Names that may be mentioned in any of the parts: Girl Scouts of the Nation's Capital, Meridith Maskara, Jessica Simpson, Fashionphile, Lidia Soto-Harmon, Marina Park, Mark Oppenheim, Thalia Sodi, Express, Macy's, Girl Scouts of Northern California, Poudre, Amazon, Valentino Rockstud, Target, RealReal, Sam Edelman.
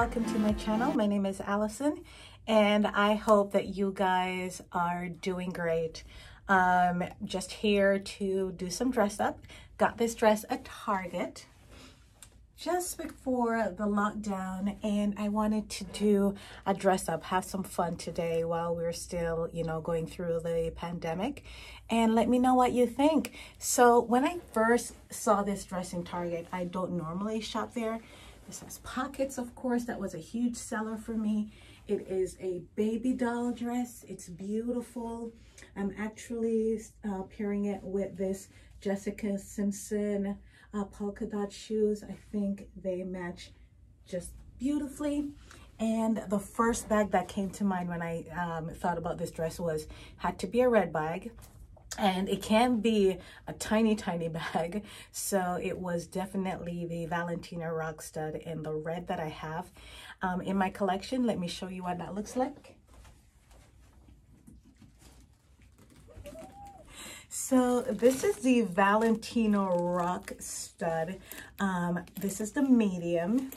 welcome to my channel. My name is Allison and I hope that you guys are doing great. Just here to do some dress up. Got this dress at Target just before the lockdown, and I wanted to do a dress up, have some fun today while we're still, you know, going through the pandemic, and let me know what you think. So when I first saw this dress in Target, I don't normally shop there. This has pockets, of course. That was a huge seller for me. It is a baby doll dress. It's beautiful. I'm actually pairing it with this Jessica Simpson polka dot shoes. I think they match just beautifully. And the first bag that came to mind when I thought about this dress had to be a red bag, and it can be a tiny bag. So it was definitely the Valentino Rockstud in the red that I have in my collection. Let me show you what that looks like. So this is the Valentino Rockstud. This is the medium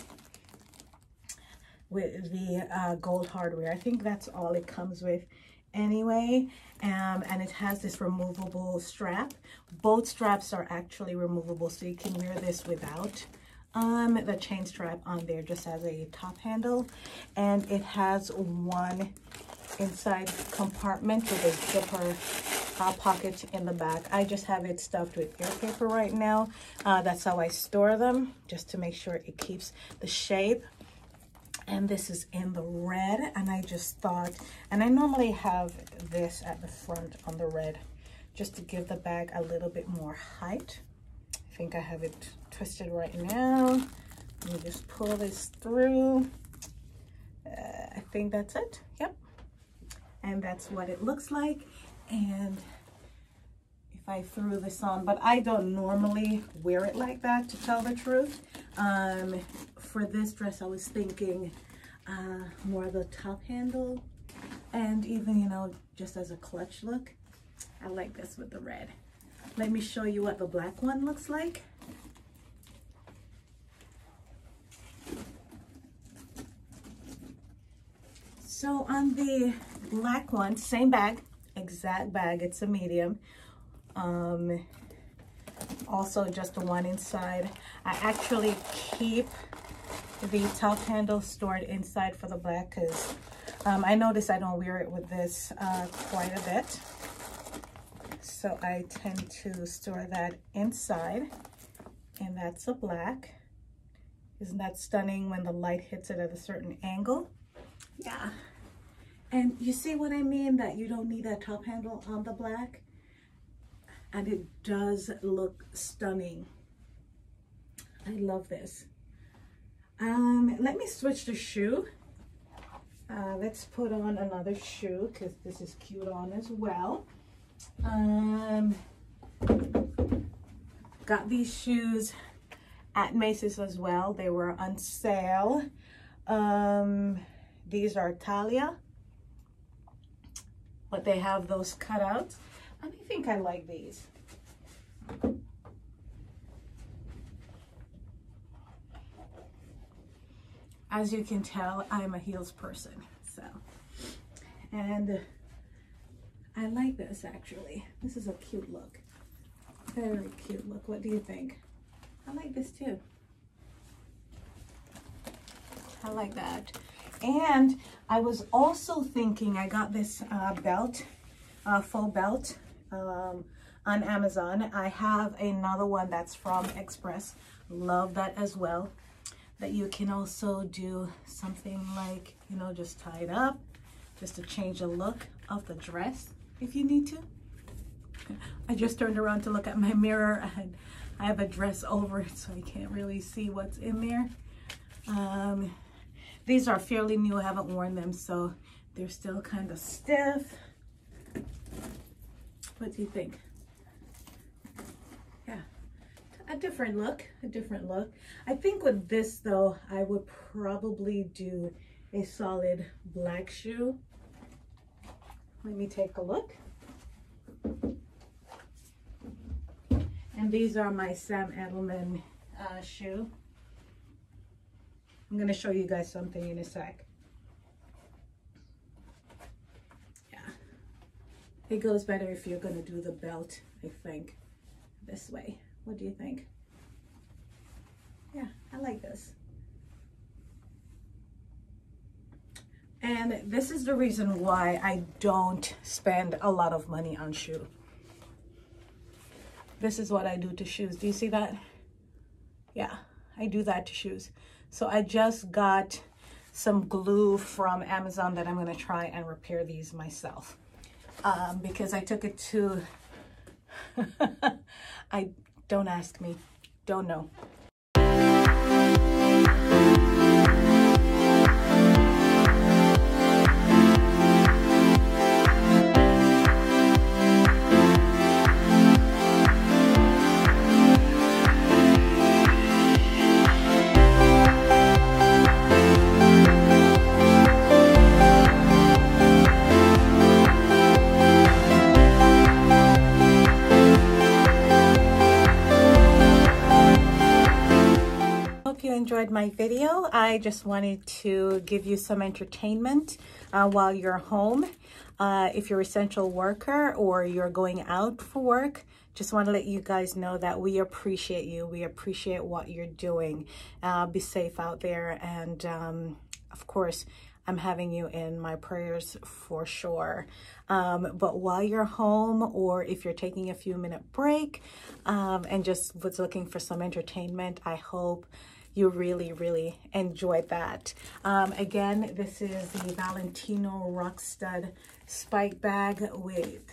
with the gold hardware. I think that's all it comes with anyway. And it has this removable strap. Both straps are actually removable, so you can wear this without the chain strap on there, just as a top handle. And it has one inside compartment with a zipper pockets in the back. I just have it stuffed with air paper right now. That's how I store them, just to make sure it keeps the shape. And this is in the red, and I just thought, and I normally have this at the front on the red, just to give the bag a little bit more height. I think I have it twisted right now. Let me just pull this through. I think that's it. Yep. And that's what it looks like. And if I threw this on, but I don't normally wear it like that, to tell the truth. For this dress, I was thinking more of the top handle, and even, you know, just as a clutch look. I like this with the red. Let me show you what the black one looks like. So on the black one, same bag, exact bag, it's a medium. Also just the one inside. I actually keep the top handle stored inside for the black, because I notice I don't wear it with this quite a bit, so I tend to store that inside. And that's a black. Isn't that stunning when the light hits it at a certain angle? Yeah. And you see what I mean, that you don't need that top handle on the black, and it does look stunning. I love this. Let me switch the shoe. Let's put on another shoe, because this is cute on as well. Got these shoes at Macy's as well. They were on sale. These are Thalia, but they have those cutouts, and I think I like these. As you can tell, I'm a heels person, so. And I like this, actually. This is a cute look, very cute look. What do you think? I like this too. I like that. And I was also thinking, I got this belt, faux belt on Amazon. I have another one that's from Express. Love that as well. That you can also do something like, you know, just tie it up, just to change the look of the dress if you need to. I just turned around to look at my mirror, and I have a dress over it, so I can't really see what's in there. These are fairly new, I haven't worn them, so they're still kind of stiff. What do you think? Yeah, a different look, a different look. I think with this though, I would probably do a solid black shoe. Let me take a look. And these are my Sam Edelman shoe. I'm going to show you guys something in a sec. Yeah, it goes better if you're going to do the belt, I think, this way. What do you think? Yeah, I like this. And this is the reason why I don't spend a lot of money on shoe. This is what I do to shoes. Do you see that? Yeah, I do that to shoes. So I just got some glue from Amazon that I'm going to try and repair these myself. Because I took it to... I don't ask me. Don't know. Enjoyed my video. I just wanted to give you some entertainment while you're home. If you're an essential worker or you're going out for work, just want to let you guys know that we appreciate you. We appreciate what you're doing. Be safe out there, and of course, I'm having you in my prayers for sure. But while you're home, or if you're taking a few minute break and just was looking for some entertainment, I hope you really enjoyed that. Again, this is the Valentino Rockstud spike bag with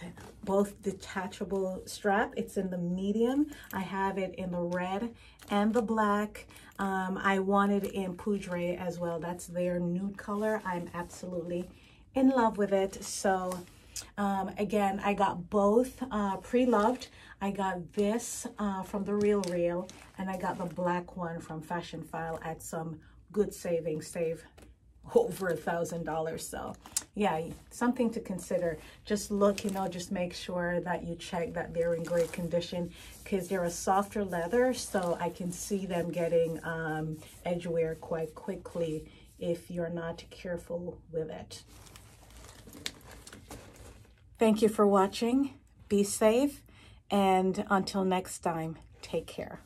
both detachable strap. It's in the medium. I have it in the red and the black. I want it in Poudre as well. That's their nude color. I'm absolutely in love with it. So again, I got both pre-loved. I got this from the RealReal, and I got the black one from Fashionphile at some good savings, save over $1,000. So yeah, something to consider. Just look, you know, just make sure that you check that they're in great condition, because they're a softer leather, so I can see them getting edge wear quite quickly if you're not careful with it. Thank you for watching. Be safe, and until next time, take care.